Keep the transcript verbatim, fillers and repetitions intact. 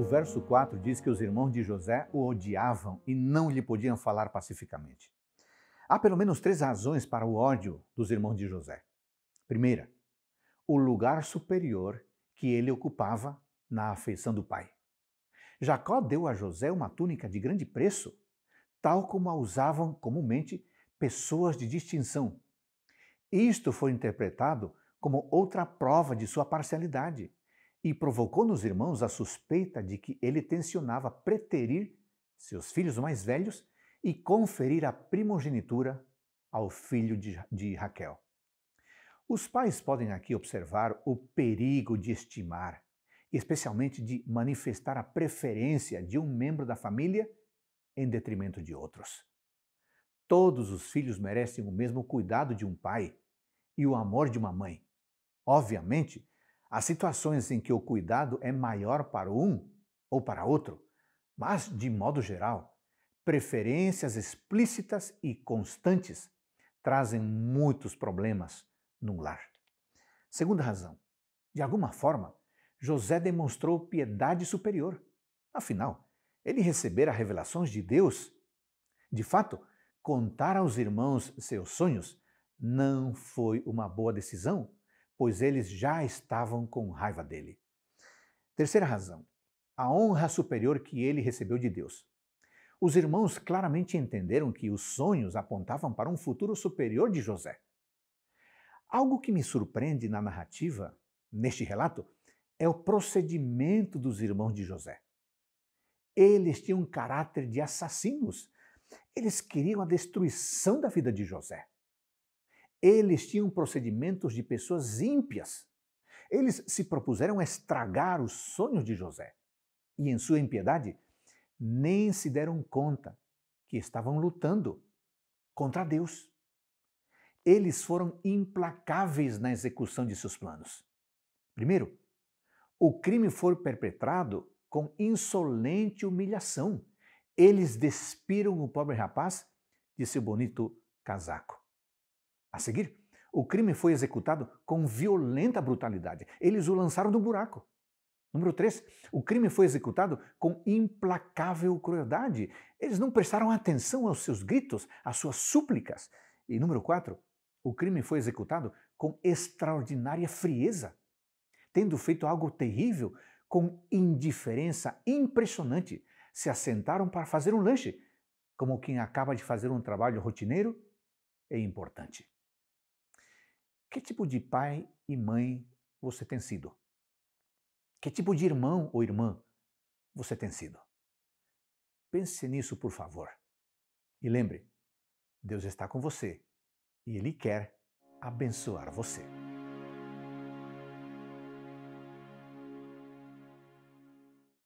O verso quatro diz que os irmãos de José o odiavam e não lhe podiam falar pacificamente. Há pelo menos três razões para o ódio dos irmãos de José. Primeira, o lugar superior que ele ocupava na afeição do pai. Jacó deu a José uma túnica de grande preço, tal como a usavam comumente pessoas de distinção. Isto foi interpretado como outra prova de sua parcialidade e provocou nos irmãos a suspeita de que ele tencionava preterir seus filhos mais velhos e conferir a primogenitura ao filho de, de Raquel. Os pais podem aqui observar o perigo de estimar, especialmente de manifestar a preferência de um membro da família em detrimento de outros. Todos os filhos merecem o mesmo cuidado de um pai e o amor de uma mãe. Obviamente, há situações em que o cuidado é maior para um ou para outro, mas, de modo geral, preferências explícitas e constantes trazem muitos problemas num lar. Segunda razão, de alguma forma, José demonstrou piedade superior. Afinal, ele recebera revelações de Deus. De fato, contar aos irmãos seus sonhos não foi uma boa decisão, pois eles já estavam com raiva dele. Terceira razão, a honra superior que ele recebeu de Deus. Os irmãos claramente entenderam que os sonhos apontavam para um futuro superior de José. Algo que me surpreende na narrativa, neste relato, é o procedimento dos irmãos de José. Eles tinham um caráter de assassinos. Eles queriam a destruição da vida de José. Eles tinham procedimentos de pessoas ímpias. Eles se propuseram a estragar os sonhos de José. E em sua impiedade, nem se deram conta que estavam lutando contra Deus. Eles foram implacáveis na execução de seus planos. Primeiro, o crime foi perpetrado com insolente humilhação. Eles despiram o pobre rapaz de seu bonito casaco. A seguir, o crime foi executado com violenta brutalidade. Eles o lançaram do buraco. Número três, o crime foi executado com implacável crueldade. Eles não prestaram atenção aos seus gritos, às suas súplicas. E número quatro, o crime foi executado com extraordinária frieza, tendo feito algo terrível, com indiferença impressionante. Se assentaram para fazer um lanche, como quem acaba de fazer um trabalho rotineiro e importante. Que tipo de pai e mãe você tem sido? Que tipo de irmão ou irmã você tem sido? Pense nisso, por favor. E lembre, Deus está com você e Ele quer abençoar você.